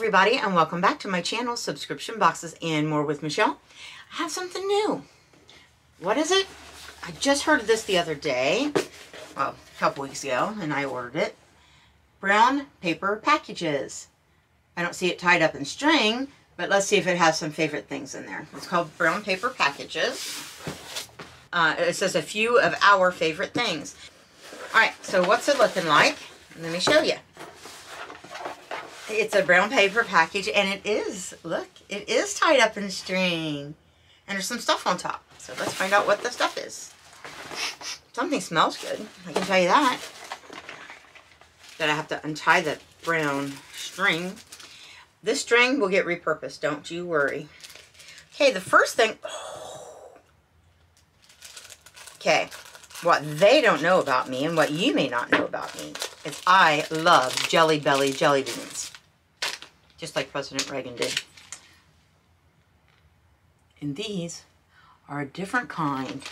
everybody, and welcome back to my channel, Subscription Boxes and More with Michelle. I have something new. What is it? I just heard of this the other day, well, a couple weeks ago, and I ordered it. Brown Paper Packages. I don't see it tied up in string, but let's see if it has some favorite things in there. It's called Brown Paper Packages. It says a few of our favorite things. All right, so what's it looking like? Let me show you. It's a brown paper package, and it is, look, it is tied up in string. And there's some stuff on top. So let's find out what the stuff is. Something smells good, I can tell you that. That I have to untie the brown string. This string will get repurposed, don't you worry. Okay, the first thing, okay, what they don't know about me and what you may not know about me is I love Jelly Belly jelly beans, just like President Reagan did. And these are a different kind.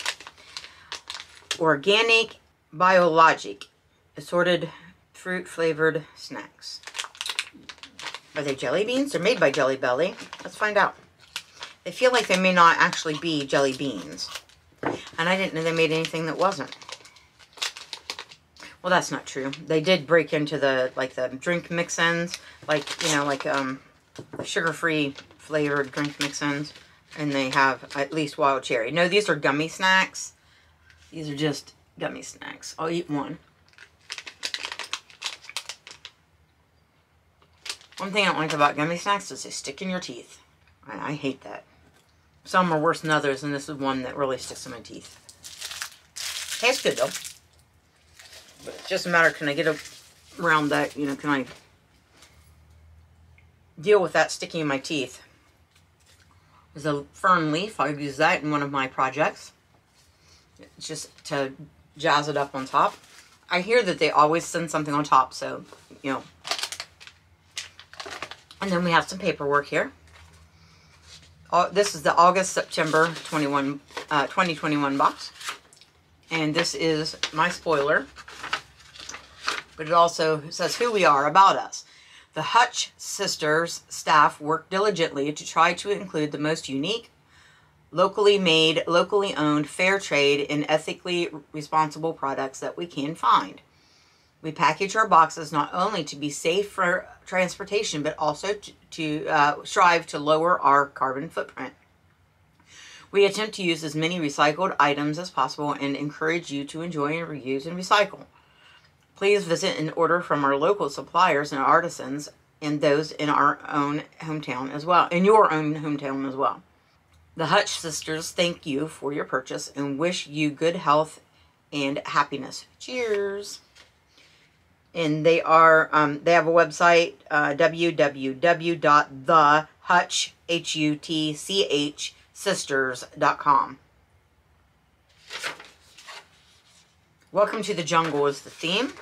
Organic, biologic, assorted fruit-flavored snacks. Are they jelly beans? They're made by Jelly Belly. Let's find out. They feel like they may not actually be jelly beans. And I didn't know they made anything that wasn't. Well, that's not true. They did break into the, like, the drink mix-ins, like, you know, like sugar-free flavored drink mix-ins, and they have at least wild cherry. No, these are gummy snacks. These are just gummy snacks. I'll eat one. One thing I don't like about gummy snacks is they stick in your teeth. I hate that. Some are worse than others, and this is one that really sticks in my teeth. Tastes good, though. But it's just a matter, can I get around that, you know, can I deal with that sticking in my teeth? There's a fern leaf. I've used that in one of my projects. Just to jazz it up on top. I hear that they always send something on top, so, you know. And then we have some paperwork here. This is the August, September 2021 box. And this is my spoiler. But it also says who we are, about us. The Hutch Sisters staff work diligently to try to include the most unique, locally made, locally owned, fair trade, and ethically responsible products that we can find. We package our boxes not only to be safe for transportation, but also to strive to lower our carbon footprint. We attempt to use as many recycled items as possible and encourage you to enjoy and reuse and recycle. Please visit and order from our local suppliers and artisans and those in our own hometown as well, in your own hometown as well. The Hutch Sisters thank you for your purchase and wish you good health and happiness. Cheers. And they are, they have a website, www.thehutchsisters.com. Welcome to the Jungle is the theme.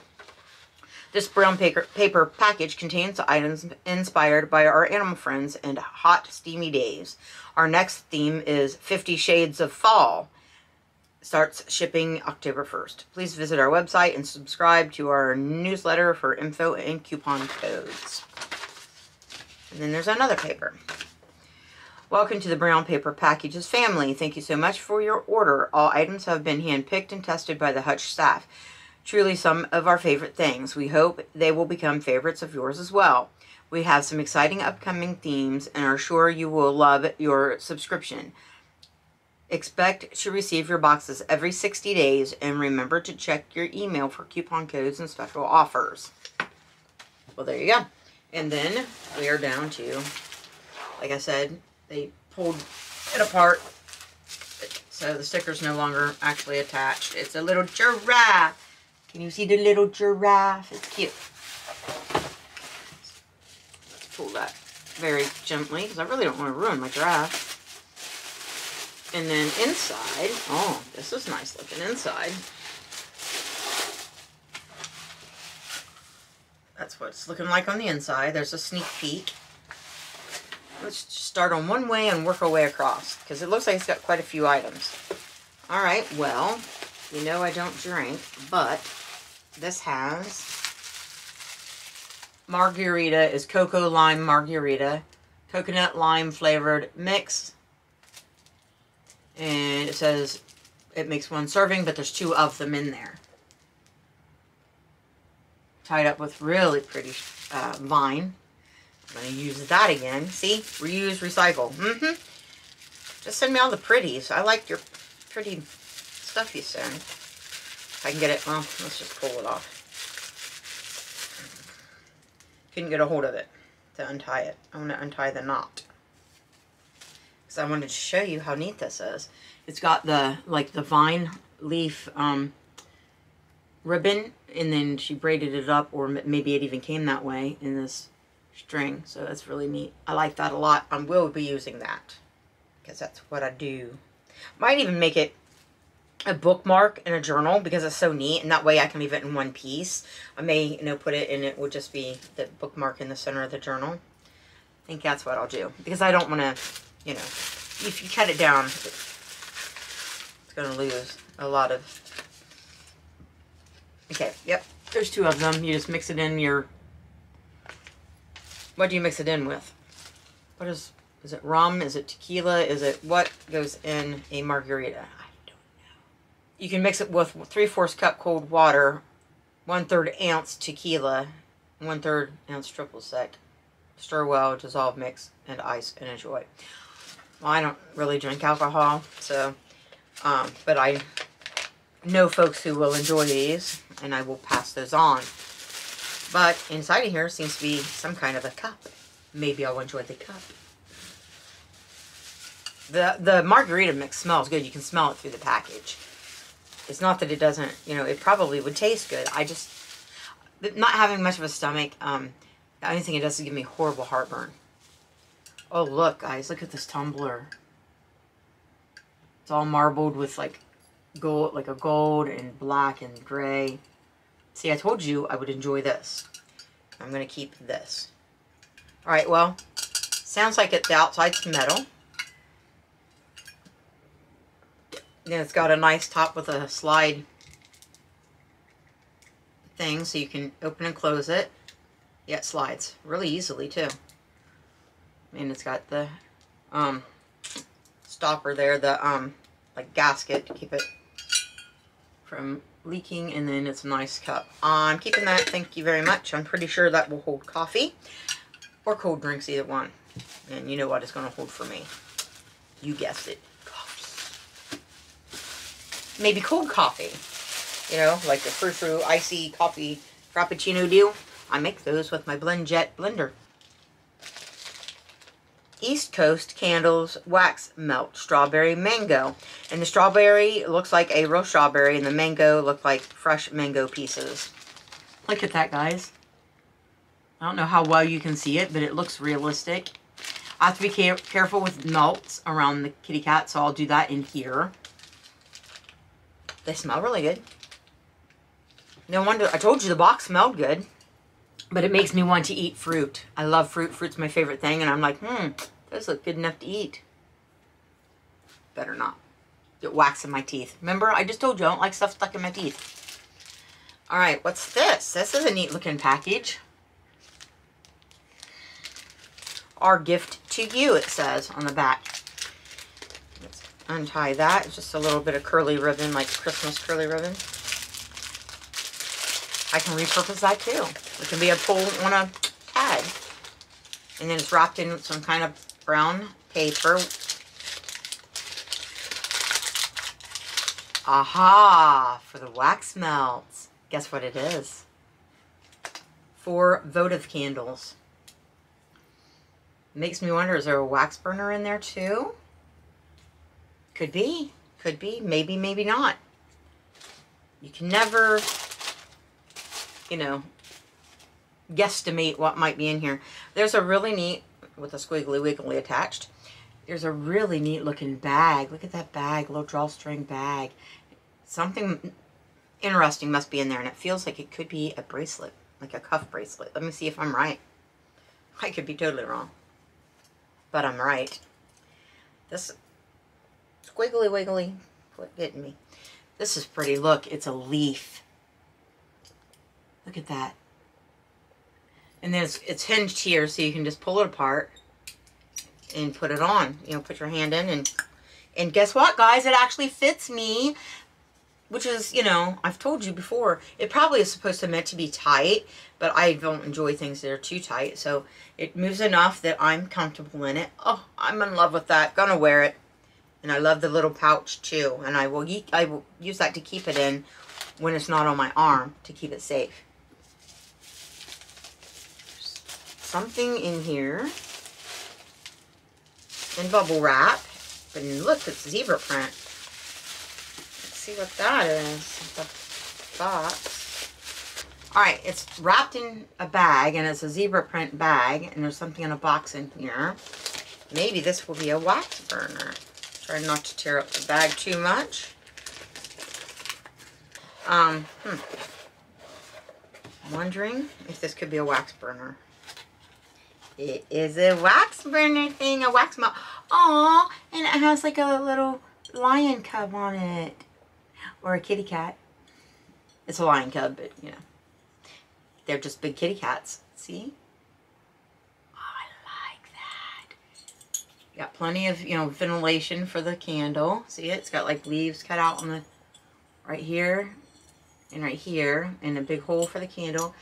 This brown paper package contains the items inspired by our animal friends and hot, steamy days. Our next theme is 50 Shades of Fall. Starts shipping October 1st. Please visit our website and subscribe to our newsletter for info and coupon codes. And then there's another paper. Welcome to the Brown Paper Packages family. Thank you so much for your order. All items have been handpicked and tested by the Hutch staff. Truly some of our favorite things. We hope they will become favorites of yours as well. We have some exciting upcoming themes and are sure you will love your subscription. Expect to receive your boxes every 60 days, and remember to check your email for coupon codes and special offers. Well, there you go. And then we are down to, like I said, they pulled it apart, so the sticker's no longer actually attached. It's a little giraffe. Can you see the little giraffe? It's cute. Let's pull that very gently, because I really don't want to ruin my giraffe. And then inside, oh, this is nice looking inside. That's what it's looking like on the inside. There's a sneak peek. Let's just start on one way and work our way across, because it looks like it's got quite a few items. All right, well, you know I don't drink, but this has margarita is cocoa lime margarita, coconut lime flavored mix. And it says it makes one serving, but there's two of them in there. Tied up with really pretty vine. I'm going to use that again. See? Reuse, recycle. Mm-hmm. Just send me all the pretties. I like your pretty stuff you send. If I can get it, well, let's just pull it off. Couldn't get a hold of it to untie it. I'm going to untie the knot. Because I wanted to show you how neat this is. It's got the, like, the vine leaf ribbon, and then she braided it up, or maybe it even came that way in this string. So that's really neat. I like that a lot. I will be using that because that's what I do. Might even make it a bookmark and a journal because it's so neat, and that way I can leave it in one piece. I may, you know, put it in, it would just be the bookmark in the center of the journal. I think that's what I'll do because I don't want to, you know, if you cut it down, it's going to lose a lot of. Okay, yep, there's two of them. You just mix it in your. What do you mix it in with? What is it rum? Is it tequila? Is it what goes in a margarita? I don't know. You can mix it with 3/4 cup cold water, 1/3 ounce tequila, 1/3 ounce triple sec. Stir well, dissolve, mix, and ice, and enjoy. Well, I don't really drink alcohol, so, but I know folks who will enjoy these, and I will pass those on. But inside of here seems to be some kind of a cup. Maybe I'll enjoy the cup. The margarita mix smells good. You can smell it through the package. It's not that it doesn't, you know, it probably would taste good. I just, not having much of a stomach, the only thing it does is give me horrible heartburn. Oh, look, guys, look at this tumbler. It's all marbled with, like, gold, like a gold and black and gray. See, I told you I would enjoy this. I'm going to keep this. All right, well, sounds like the outside's metal. Then it's got a nice top with a slide thing, so you can open and close it. Yeah, it slides really easily, too. And it's got the stopper there, the like gasket to keep it from leaking, and then it's a nice cup. I'm keeping that, thank you very much. I'm pretty sure that will hold coffee or cold drinks, either one. And you know what it's going to hold for me. You guessed it. Coffee. Maybe cold coffee. You know, like the frou-frou icy coffee frappuccino deal. I make those with my Blendjet blender. East Coast Candles Wax Melt Strawberry Mango. And the strawberry looks like a real strawberry, and the mango look like fresh mango pieces. Look at that, guys. I don't know how well you can see it, but it looks realistic. I have to be careful with melts around the kitty cat, so I'll do that in here. They smell really good. No wonder, I told you the box smelled good. But it makes me want to eat fruit. I love fruit. Fruit's my favorite thing. And I'm like, those look good enough to eat. Better not. Get wax in my teeth. Remember, I just told you I don't like stuff stuck in my teeth. All right, what's this? This is a neat looking package. Our gift to you, it says on the back. Let's untie that. It's just a little bit of curly ribbon, like Christmas curly ribbon. I can repurpose that too. It can be a pull on a pad. And then it's wrapped in some kind of brown paper. Aha! For the wax melts. Guess what it is? 4 votive candles. Makes me wonder, is there a wax burner in there too? Could be. Could be. Maybe, maybe not. You can never, you know, guesstimate what might be in here. There's a really neat, with a squiggly wiggly attached, there's a really neat looking bag. Look at that bag, little drawstring bag. Something interesting must be in there, and it feels like it could be a bracelet, like a cuff bracelet. Let me see if I'm right. I could be totally wrong, but I'm right. This squiggly wiggly, quit getting me. This is pretty. Look, it's a leaf. Look at that. And then it's hinged here, so you can just pull it apart and put it on. You know, put your hand in, and guess what, guys? It actually fits me, which is, you know, I've told you before, it probably is supposed to meant to be tight, but I don't enjoy things that are too tight. So it moves enough that I'm comfortable in it. Oh, I'm in love with that. Gonna wear it. And I love the little pouch too. And I will use that to keep it in when it's not on my arm, to keep it safe. There's something in here in bubble wrap. But look, it's zebra print. See what that is, the box. All right, it's wrapped in a bag, and it's a zebra print bag, and there's something in a box in here. Maybe this will be a wax burner. Try not to tear up the bag too much. I'm wondering if this could be a wax burner. It is a wax burner thing, a wax mop. Aw, and it has like a little lion cub on it. Or a kitty cat. It's a lion cub, but you know, they're just big kitty cats. See? Oh, I like that. You got plenty of, you know, ventilation for the candle. See it? It's got like leaves cut out on the right here, and a big hole for the candle.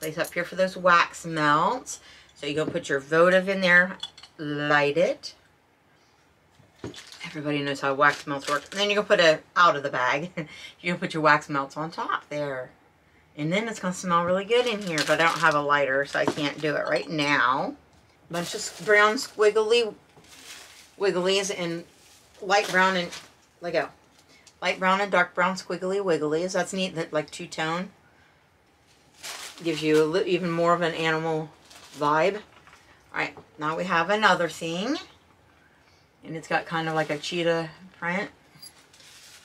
Place up here for those wax melts. So you go put your votive in there, light it. Everybody knows how wax melts work. And then you're going to put it out of the bag. You're going to put your wax melts on top there. And then it's going to smell really good in here. But I don't have a lighter, so I can't do it right now. A bunch of brown squiggly wigglies, and light brown and, let go. Light brown and dark brown squiggly wigglies. That's neat, that like two-tone. Gives you a even more of an animal vibe. All right, now we have another thing. And it's got kind of like a cheetah print,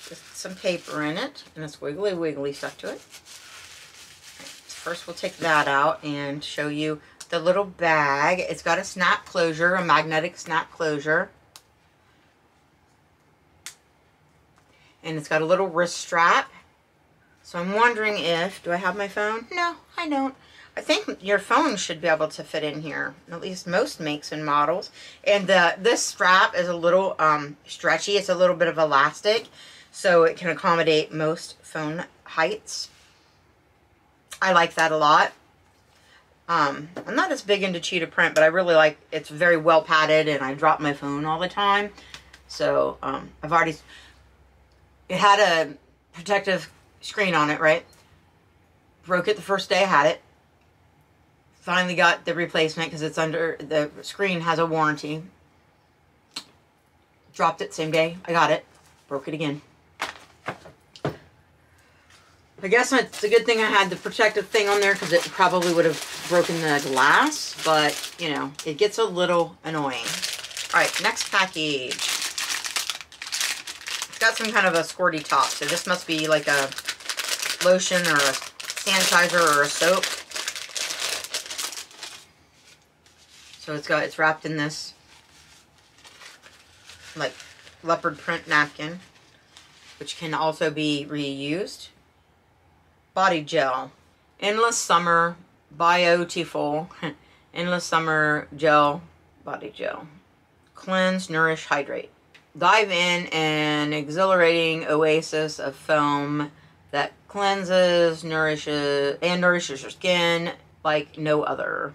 just some paper in it, and it's wiggly wiggly stuck to it. Right, first we'll take that out and show you the little bag. It's got a snap closure, a magnetic snap closure. And it's got a little wrist strap. So I'm wondering if, do I have my phone? No, I don't. I think your phone should be able to fit in here, at least most makes and models. And this strap is a little stretchy. It's a little bit of elastic, so it can accommodate most phone heights. I like that a lot. I'm not as big into cheetah print, but I really like it. It's very well padded, and I drop my phone all the time. So I've already, it had a protective screen on it, right? Broke it the first day I had it. Finally got the replacement because it's under, the screen has a warranty. Dropped it same day I got it. Broke it again. I guess it's a good thing I had the protective thing on there, because it probably would have broken the glass. But, you know, it gets a little annoying. All right, next package. It's got some kind of a squirty top. So this must be like a lotion or a sanitizer or a soap. So it's wrapped in this like leopard print napkin, which can also be reused. Body gel, Endless Summer Biotiful, Endless Summer Gel Body Gel, Cleanse, Nourish, Hydrate. Dive in an exhilarating oasis of foam that cleanses, nourishes, and nourishes your skin like no other.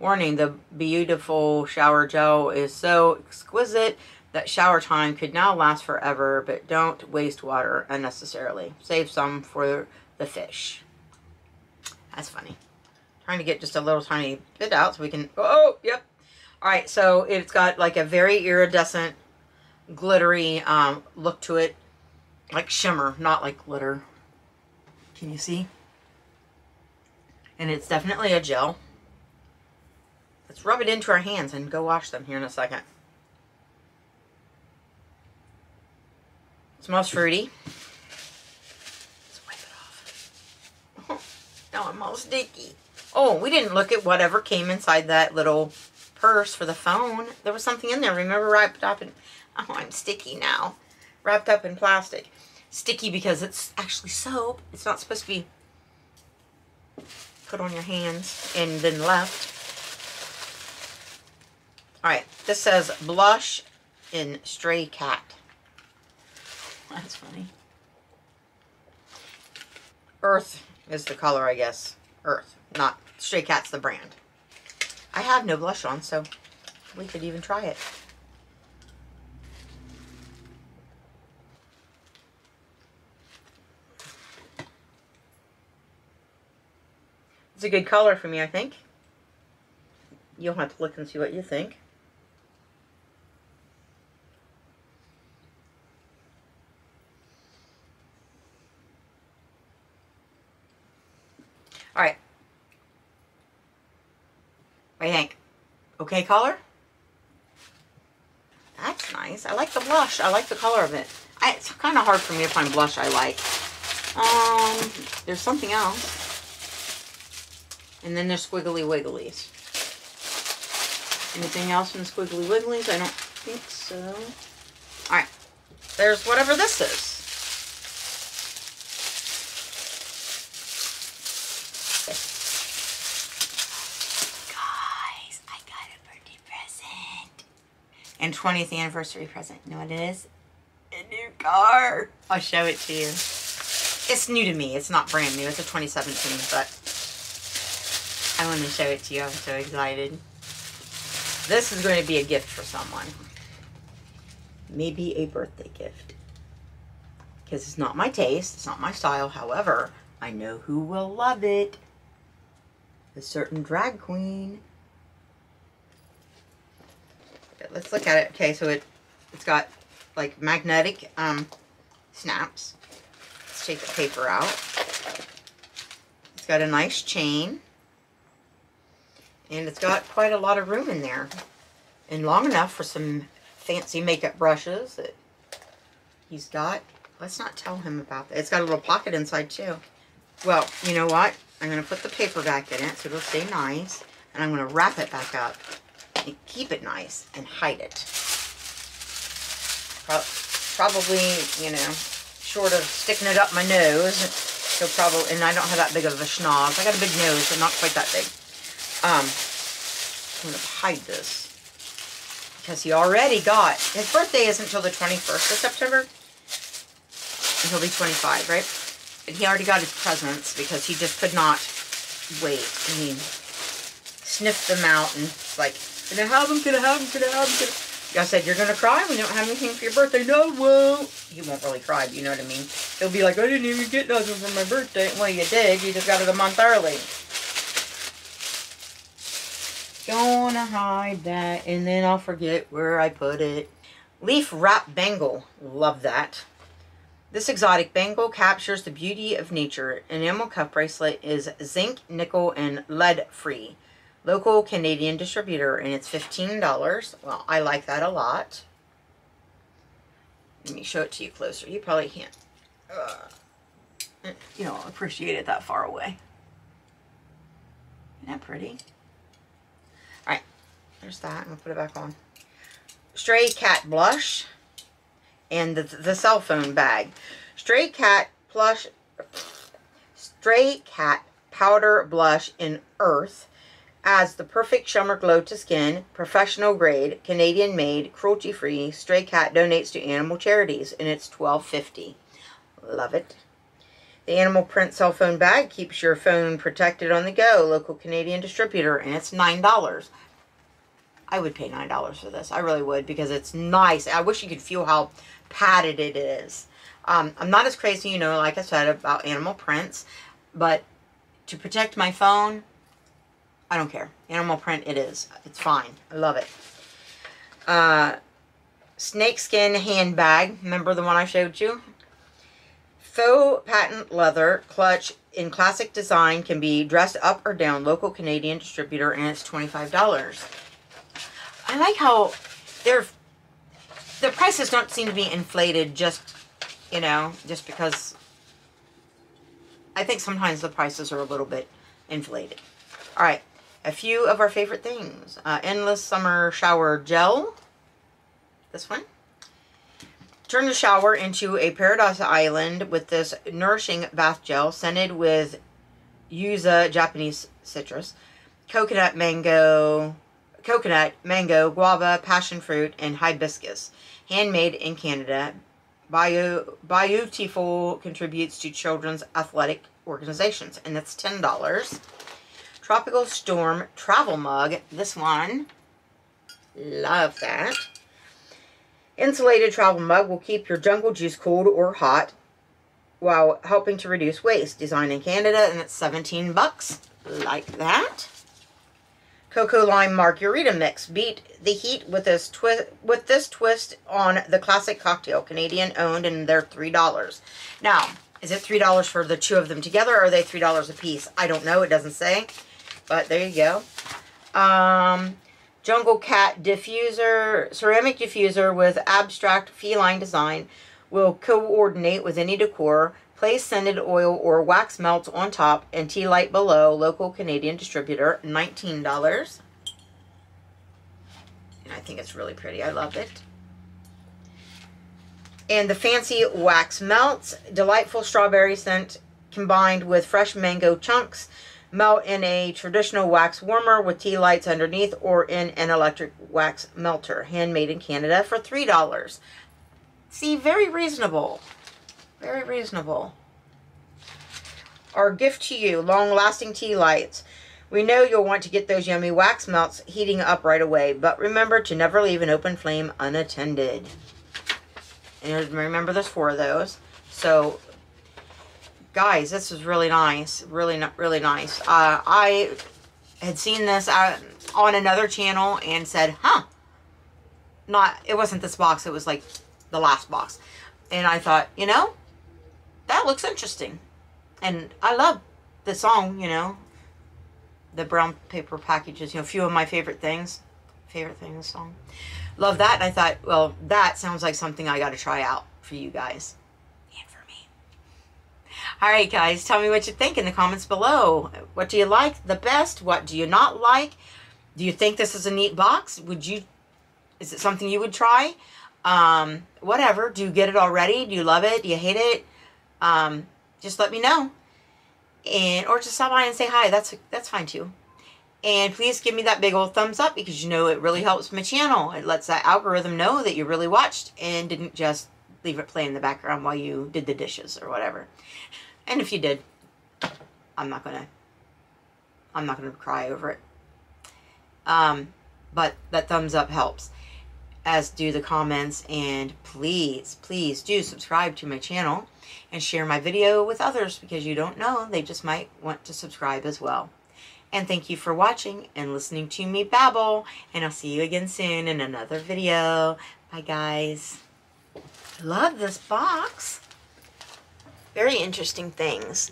Warning, the beautiful shower gel is so exquisite that shower time could now last forever, but don't waste water unnecessarily. Save some for the fish. That's funny. Trying to get just a little tiny bit out so we can, oh, yep. All right, so it's got like a very iridescent, glittery look to it, like shimmer, not like glitter. Can you see? And it's definitely a gel. Let's rub it into our hands and go wash them here in a second. It smells fruity. Let's wipe it off. Oh, now I'm all sticky. Oh, we didn't look at whatever came inside that little purse for the phone. There was something in there. Remember, wrapped up in, oh, I'm sticky now. Wrapped up in plastic. Sticky because it's actually soap. It's not supposed to be put on your hands and then left. Alright, this says Blush in Stray Cat. That's funny. Earth is the color, I guess. Earth, not Stray Cat's the brand. I have no blush on, so we could even try it. It's a good color for me, I think. You'll have to look and see what you think. All right. What do you think? Okay color? That's nice. I like the blush. I like the color of it. It's kind of hard for me to find blush I like. There's something else. And then there's Squiggly Wigglies. Anything else in the Squiggly Wigglies? I don't think so. All right. There's whatever this is. Guys, I got a birthday present. And 20th anniversary present. You know what it is? A new car. I'll show it to you. It's new to me. It's not brand new. It's a 2017, but I want to show it to you. I'm so excited. This is going to be a gift for someone. Maybe a birthday gift. Because it's not my taste. It's not my style. However, I know who will love it. A certain drag queen. But let's look at it. Okay, so it's got like magnetic snaps. Let's take the paper out. It's got a nice chain. And it's got quite a lot of room in there. And long enough for some fancy makeup brushes that he's got. Let's not tell him about that. It's got a little pocket inside too. Well, you know what? I'm going to put the paper back in it so it'll stay nice. And I'm going to wrap it back up and keep it nice and hide it. Probably, you know, short of sticking it up my nose. So probably, and I don't have that big of a schnoz. I got a big nose, but not quite that big. I'm going to hide this because he already got, his birthday isn't until the 21st of September, and he'll be 25, right? And he already got his presents because he just could not wait. I mean, sniffed them out and it's like, gonna have them, gonna have them, gonna have them. I said, you're gonna cry? We don't have anything for your birthday. No, won't. He won't really cry, but you know what I mean? He'll be like, I didn't even get nothing for my birthday. Well, you did. You just got it a month early. Gonna hide that, and then I'll forget where I put it. Leaf wrap bangle. Love that. This exotic bangle captures the beauty of nature. Enamel cuff bracelet is zinc, nickel, and lead free. Local Canadian distributor, and it's $15. Well, I like that a lot. Let me show it to you closer. You probably can't, you know, appreciate it that far away. Isn't that pretty? Alright, there's that. I'm going to put it back on. Stray Cat Blush and the cell phone bag. Stray Cat Plush, Stray Cat Powder Blush in Earth adds the perfect shimmer glow to skin, professional grade, Canadian made, cruelty free. Stray Cat donates to animal charities and it's $12.50. Love it. The animal print cell phone bag keeps your phone protected on the go. Local Canadian distributor, and it's $9. I would pay $9 for this. I really would because it's nice. I wish you could feel how padded it is. I'm not as crazy, you know, like I said, about animal prints, but to protect my phone, I don't care. Animal print it is. It's fine. I love it. Snakeskin handbag. Remember the one I showed you? Faux patent leather clutch in classic design can be dressed up or down. Local Canadian distributor, and it's $25. I like how their prices don't seem to be inflated just, you know, just because I think sometimes the prices are a little bit inflated. All right, a few of our favorite things. Endless Summer Shower Gel. This one. Turn the shower into a paradise island with this nourishing bath gel scented with yuzu, Japanese citrus, coconut, mango, guava, passion fruit, and hibiscus. Handmade in Canada, Beautiful contributes to children's athletic organizations, and that's $10. Tropical Storm travel mug. This one, love that. Insulated travel mug will keep your jungle juice cold or hot while helping to reduce waste. Designed in Canada, and it's $17. Like that. Cocoa Lime Margarita Mix. Beat the heat with this twist on the classic cocktail. Canadian owned, and they're $3. Now, is it $3 for the two of them together, or are they $3 a piece? I don't know. It doesn't say. But there you go. Jungle Cat Diffuser. Ceramic diffuser with abstract feline design. Will coordinate with any decor. Place scented oil or wax melts on top and tea light below. Local Canadian distributor, $19. And I think it's really pretty. I love it. And the fancy wax melts. Delightful strawberry scent combined with fresh mango chunks. Melt in a traditional wax warmer with tea lights underneath or in an electric wax melter. Handmade in Canada for $3. See, very reasonable. Very reasonable. Our gift to you, long-lasting tea lights. We know you'll want to get those yummy wax melts heating up right away, but remember to never leave an open flame unattended. And remember, there's 4 of those. So, guys, this is really nice. Really nice. I had seen this on another channel and said, huh. It wasn't this box. It was like the last box. And I thought, you know, that looks interesting. And I love the song, you know, the Brown Paper Packages, you know, a few of my favorite things song. Love that. And I thought, well, that sounds like something I got to try out for you guys and for me. All right, guys, tell me what you think in the comments below. What do you like the best? What do you not like? Do you think this is a neat box? Is it something you would try? Whatever. Do you get it already? Do you love it? Do you hate it? Just let me know. Or just stop by and say hi. That's fine too. And please give me that big old thumbs up, because you know it really helps my channel. It lets that algorithm know that you really watched and didn't just leave it play in the background while you did the dishes or whatever. And if you did, I'm not gonna cry over it. But that thumbs up helps. As do the comments, and please do subscribe to my channel and share my video with others, because you don't know, they just might want to subscribe as well. And thank you for watching and listening to me babble, and I'll see you again soon in another video. Bye, guys. I love this box. Very interesting things.